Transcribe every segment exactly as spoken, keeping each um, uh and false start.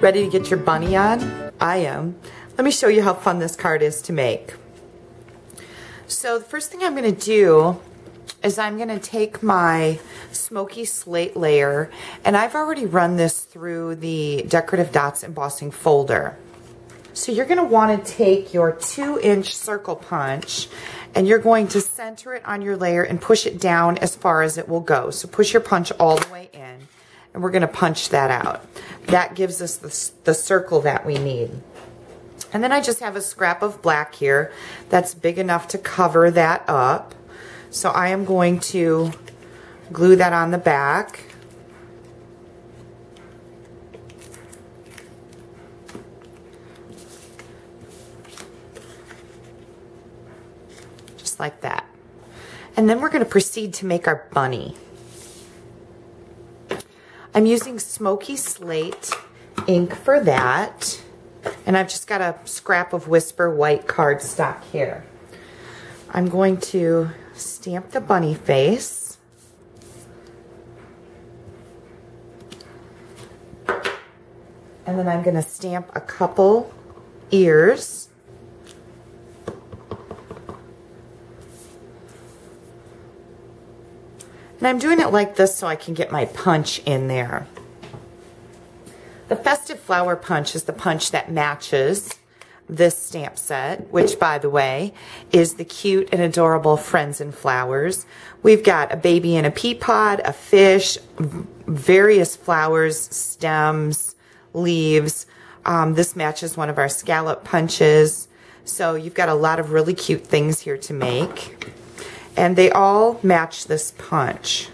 Ready to get your bunny on? I am. Let me show you how fun this card is to make. So the first thing I'm going to do is I'm going to take my Smoky Slate layer, and I've already run this through the Decorative Dots embossing folder. So you're going to want to take your two inch circle punch, and you're going to center it on your layer and push it down as far as it will go. So push your punch all the way in, and we're going to punch that out. That gives us the, the circle that we need. And then I just have a scrap of black here that's big enough to cover that up. So I am going to glue that on the back. Just like that. And then we're going to proceed to make our bunny. I'm using Smoky Slate ink for that. And I've just got a scrap of Whisper White cardstock here. I'm going to stamp the bunny face. And then I'm going to stamp a couple ears. And I'm doing it like this so I can get my punch in there. The Festive Flower Punch is the punch that matches this stamp set, which, by the way, is the cute and adorable Friends and Flowers. We've got a baby in a pea pod, a fish, various flowers, stems, leaves. Um, this matches one of our scallop punches. So you've got a lot of really cute things here to make. And they all match this punch.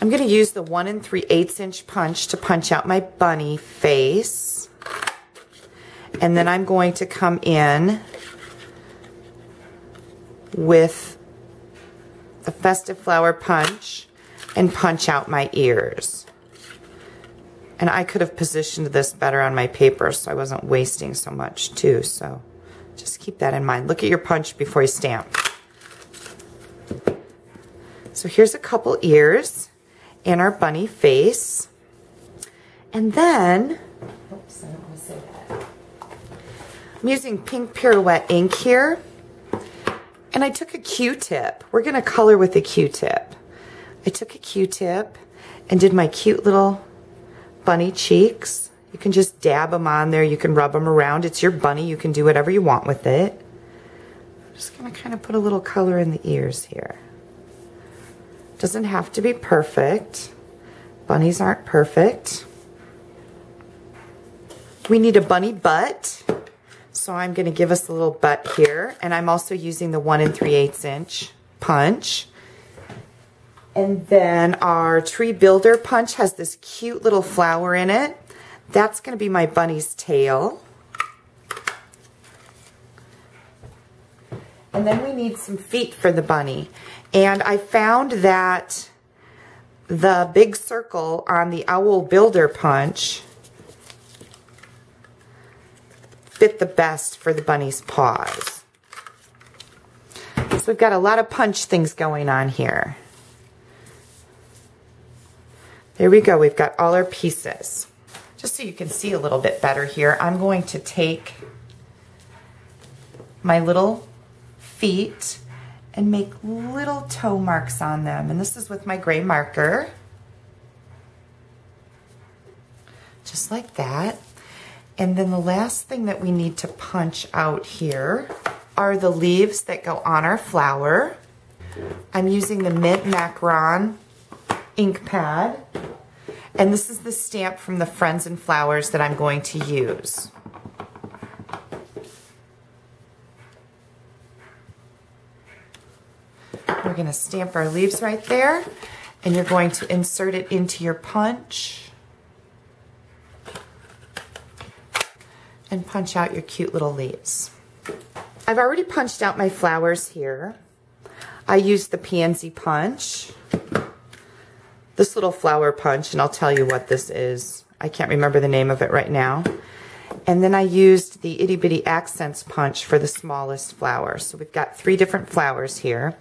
I'm going to use the one and three eighths inch punch to punch out my bunny face. And then I'm going to come in with the Festive Flower Punch and punch out my ears. And I could have positioned this better on my paper so I wasn't wasting so much too. So just keep that in mind. Look at your punch before you stamp. So here's a couple ears and our bunny face. And then, oops, I don't want to say that. I'm using Pink Pirouette ink here. And I took a Q-tip. We're going to color with a Q-tip. I took a Q-tip and did my cute little bunny cheeks. You can just dab them on there. You can rub them around. It's your bunny. You can do whatever you want with it. I'm just going to kind of put a little color in the ears here. Doesn't have to be perfect. Bunnies aren't perfect. We need a bunny butt. So I'm going to give us a little butt here. And I'm also using the one and three eighths inch punch. And then our Tree Builder punch has this cute little flower in it. That's going to be my bunny's tail. And then we need some feet for the bunny. And I found that the big circle on the Owl Builder Punch fit the best for the bunny's paws. So we've got a lot of punch things going on here. There we go. We've got all our pieces. Just so you can see a little bit better here, I'm going to take my little feet and make little toe marks on them. And this is with my gray marker. Just like that. And then the last thing that we need to punch out here are the leaves that go on our flower. I'm using the Mint Macaron ink pad. And this is the stamp from the Friends and Flowers that I'm going to use. We're going to stamp our leaves right there, and you're going to insert it into your punch and punch out your cute little leaves. I've already punched out my flowers here. I used the Pansy punch, this little flower punch, and I'll tell you what this is. I can't remember the name of it right now. And then I used the Itty Bitty Accents punch for the smallest flower. So we've got three different flowers here.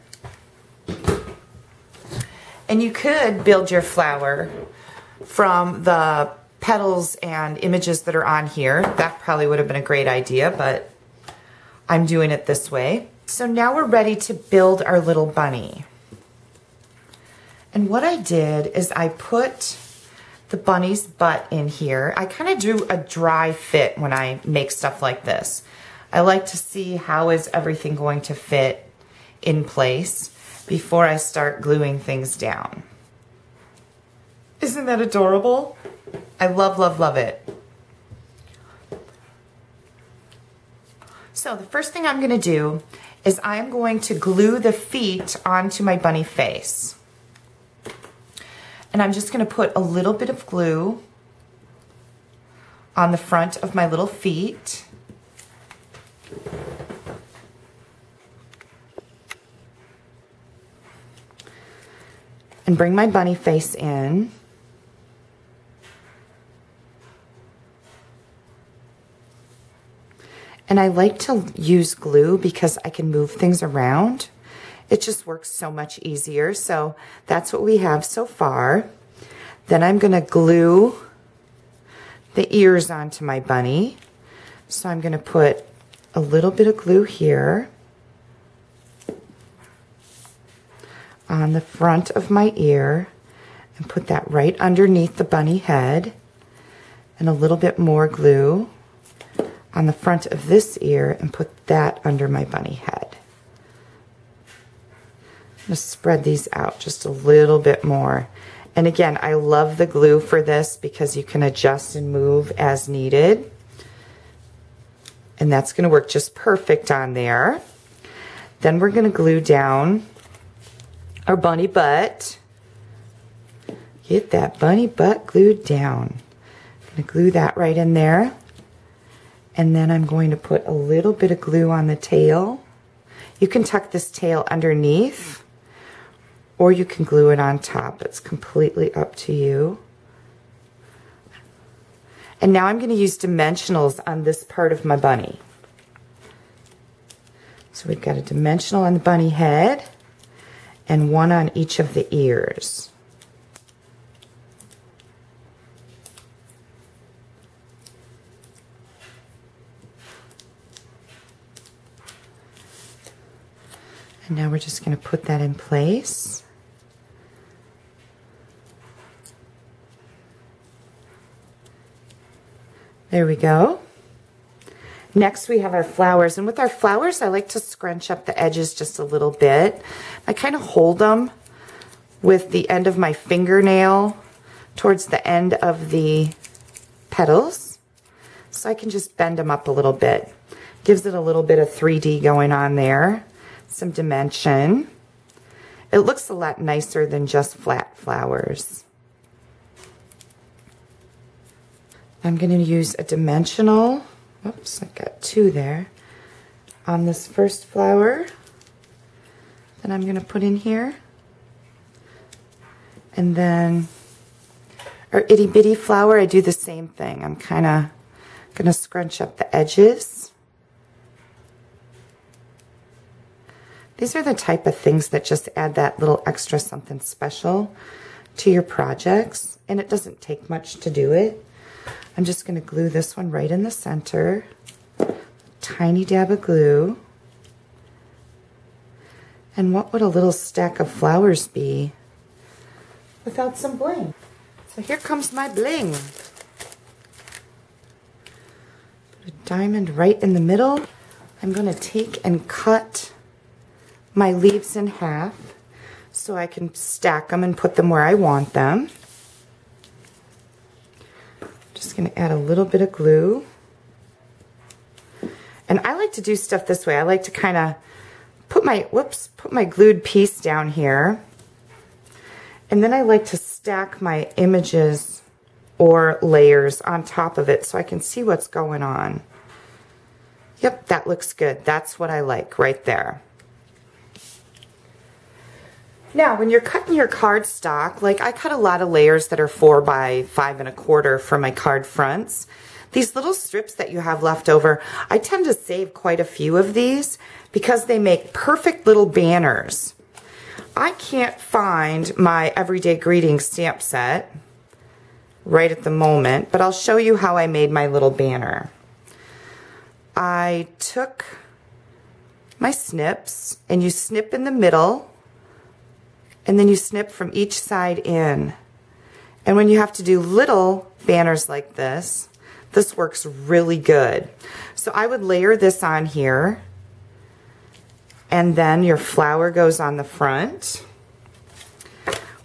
And you could build your flower from the petals and images that are on here. That probably would have been a great idea, but I'm doing it this way. So now we're ready to build our little bunny. And what I did is I put the bunny's butt in here. I kind of do a dry fit when I make stuff like this. I like to see how is everything going to fit in place before I start gluing things down. Isn't that adorable? I love, love, love it. So the first thing I'm gonna do is I'm going to glue the feet onto my bunny face. And I'm just gonna put a little bit of glue on the front of my little feet. And bring my bunny face in. And I like to use glue because I can move things around. It just works so much easier. So that's what we have so far. Then I'm gonna glue the ears onto my bunny. So I'm gonna put a little bit of glue here on the front of my ear and put that right underneath the bunny head, and a little bit more glue on the front of this ear and put that under my bunny head. I'm gonna spread these out just a little bit more. And again, I love the glue for this because you can adjust and move as needed. And that's gonna work just perfect on there. Then we're gonna glue down our bunny butt. Get that bunny butt glued down. I'm gonna glue that right in there. And then I'm going to put a little bit of glue on the tail. You can tuck this tail underneath, or you can glue it on top. It's completely up to you. And now I'm gonna use dimensionals on this part of my bunny. So we've got a dimensional on the bunny head, and one on each of the ears. And now we're just going to put that in place. There we go. Next we have our flowers, and with our flowers I like to scrunch up the edges just a little bit. I kind of hold them with the end of my fingernail towards the end of the petals, so I can just bend them up a little bit. Gives it a little bit of three D going on there, some dimension. It looks a lot nicer than just flat flowers. I'm going to use a dimensional. Oops, I've got two there. On this first flower that I'm going to put in here. And then our itty bitty flower, I do the same thing. I'm kind of going to scrunch up the edges. These are the type of things that just add that little extra something special to your projects. And it doesn't take much to do it. I'm just going to glue this one right in the center. Tiny dab of glue. And what would a little stack of flowers be without some bling? So here comes my bling. Put a diamond right in the middle. I'm going to take and cut my leaves in half so I can stack them and put them where I want them. Just going to add a little bit of glue. And I like to do stuff this way. I like to kind of put my, whoops, put my glued piece down here. And then I like to stack my images or layers on top of it so I can see what's going on. Yep, that looks good. That's what I like right there. Now, when you're cutting your cardstock, like I cut a lot of layers that are four by five and a quarter for my card fronts. These little strips that you have left over, I tend to save quite a few of these because they make perfect little banners. I can't find my Everyday Greetings stamp set right at the moment, but I'll show you how I made my little banner. I took my snips, and you snip in the middle, and then you snip from each side in. And when you have to do little banners like this, this works really good. So I would layer this on here, and then your flower goes on the front.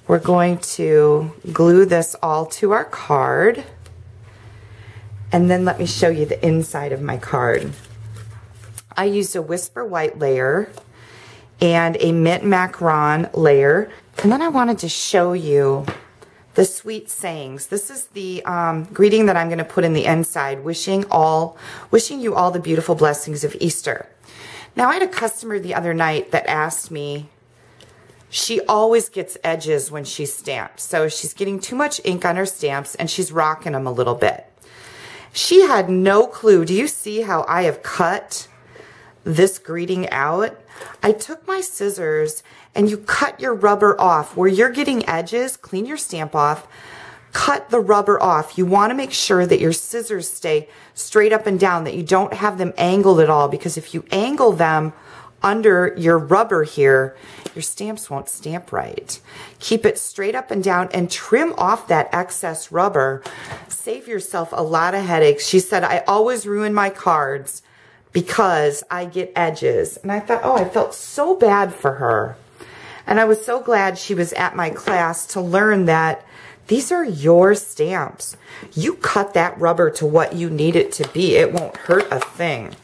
We're going to glue this all to our card, and then let me show you the inside of my card. I used a Whisper White layer and a Mint Macaron layer, and then I wanted to show you the Sweet Sayings. This is the um, greeting that I'm going to put in the inside, wishing all, wishing you all the beautiful blessings of Easter. Now, I had a customer the other night that asked me, she always gets edges when she stamps, so she's getting too much ink on her stamps and she's rocking them a little bit. She had no clue. Do you see how I have cut this greeting out? I took my scissors and you cut your rubber off. Where you're getting edges, clean your stamp off, cut the rubber off. You want to make sure that your scissors stay straight up and down, that you don't have them angled at all, because if you angle them under your rubber here, your stamps won't stamp right. Keep it straight up and down and trim off that excess rubber. Save yourself a lot of headaches. She said, I always ruin my cards because I get edges. And I thought, oh, I felt so bad for her. And I was so glad she was at my class to learn that these are your stamps. You cut that rubber to what you need it to be. It won't hurt a thing.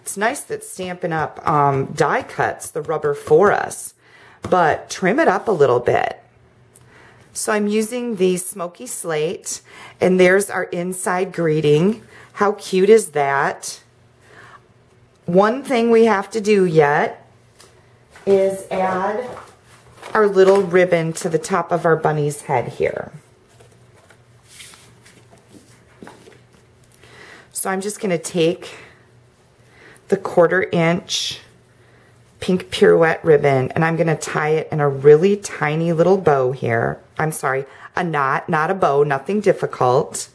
It's nice that Stampin' Up um, die cuts the rubber for us, but trim it up a little bit. So I'm using the Smoky Slate, and there's our inside greeting. How cute is that? One thing we have to do yet is add our little ribbon to the top of our bunny's head here. So I'm just going to take the quarter inch pink pirouette ribbon, and I'm going to tie it in a really tiny little bow here. I'm sorry, a knot, not a bow, nothing difficult.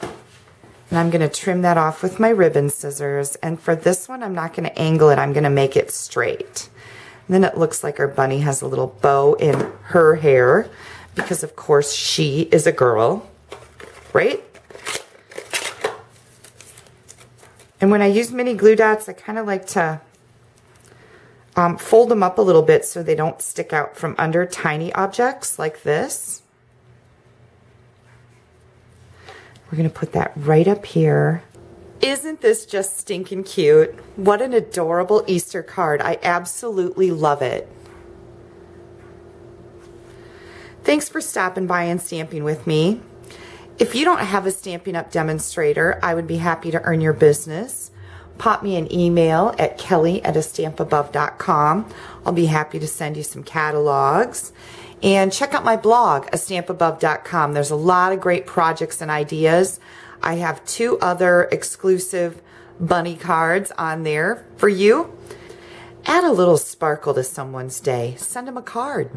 And I'm going to trim that off with my ribbon scissors. And for this one, I'm not going to angle it. I'm going to make it straight. And then it looks like our bunny has a little bow in her hair because, of course, she is a girl, right? And when I use mini glue dots, I kind of like to um, fold them up a little bit so they don't stick out from under tiny objects like this. We're going to put that right up here. Isn't this just stinking cute? What an adorable Easter card. I absolutely love it. Thanks for stopping by and stamping with me. If you don't have a Stampin' Up! Demonstrator, I would be happy to earn your business. Pop me an email at kelly at a stamp above dot com. I'll be happy to send you some catalogs. And check out my blog, a stamp above dot com. There's a lot of great projects and ideas. I have two other exclusive bunny cards on there for you. Add a little sparkle to someone's day. Send them a card.